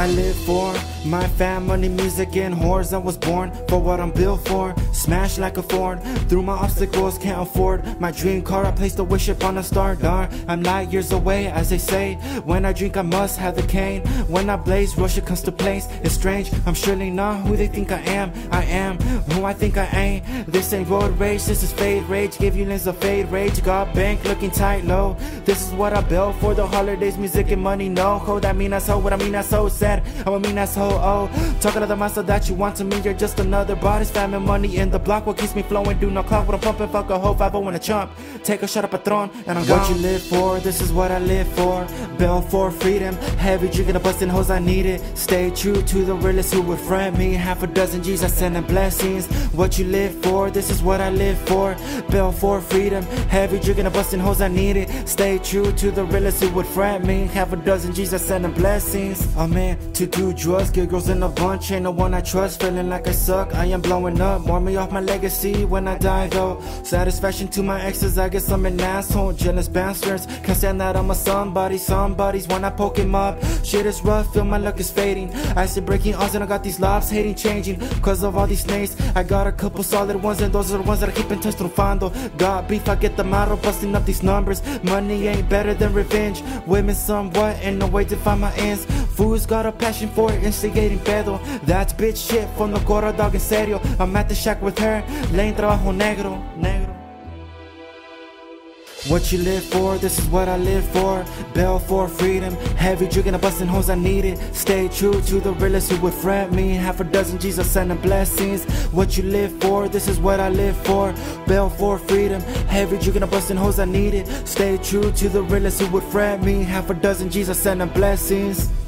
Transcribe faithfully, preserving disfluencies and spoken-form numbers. I live for my family, music and whores. I was born for what I'm built for. Smash like a Ford through my obstacles, can't afford my dream car. I placed a wish upon a star. Dar, I'm light years away, as they say. When I drink I must have the cane. When I blaze, Russia comes to place. It's strange, I'm surely not who they think I am. I am who I think I ain't. This ain't road rage, this is fade rage. Give you lens of fade rage. Got bank looking tight low. This is what I built for the holidays, music and money. No hold, I mean I so what I mean I so sad. I'm a mean asshole. Oh, talking to the monster that you want to me. You're just another body's famine, money in the block. What keeps me flowing? Do not clock what I'm pumping. Fuck a hoe, five oh and a chump. Take a shot up a throne and I'm gone. What you live for? This is what I live for. Bell for freedom. Heavy drinking a bustin' hoes, I need it. Stay true to the realest who would friend me. Half a dozen G's I send them blessings. What you live for? This is what I live for. Bell for freedom. Heavy drinking a bustin' hoes, I need it. Stay true to the realest who would friend me. Half a dozen G's I send them blessings. I'm in to do drugs, get girls in a bunch. Ain't no one I trust, feeling like I suck. I am blowing up, warn me off my legacy when I die though. Satisfaction to my exes, I guess I'm an asshole. Jealous bastards, can't stand that I'm a somebody. Somebody's when I poke him up. Shit is rough, feel my luck is fading. I see breaking odds and I got these lobs hating, changing. Cause of all these snakes, I got a couple solid ones. And those are the ones that I keep in touch trufando. Got beef, I get the model, busting up these numbers. Money ain't better than revenge. Women somewhat, and no way to find my ends. Fool's got a passion for it, instigating pedo. That's bitch shit from the Cora dog, en serio. I'm at the shack with her, laying trabajo negro, negro. What you live for, this is what I live for. Bell for freedom. Heavy drinking, a bustin' hoes, I need it. Stay true to the realest who would friend me. Half a dozen G's, I send them blessings. What you live for, this is what I live for. Bell for freedom. Heavy drinking, a bustin' hoes, I need it. Stay true to the realest who would friend me. Half a dozen G's, I send them blessings.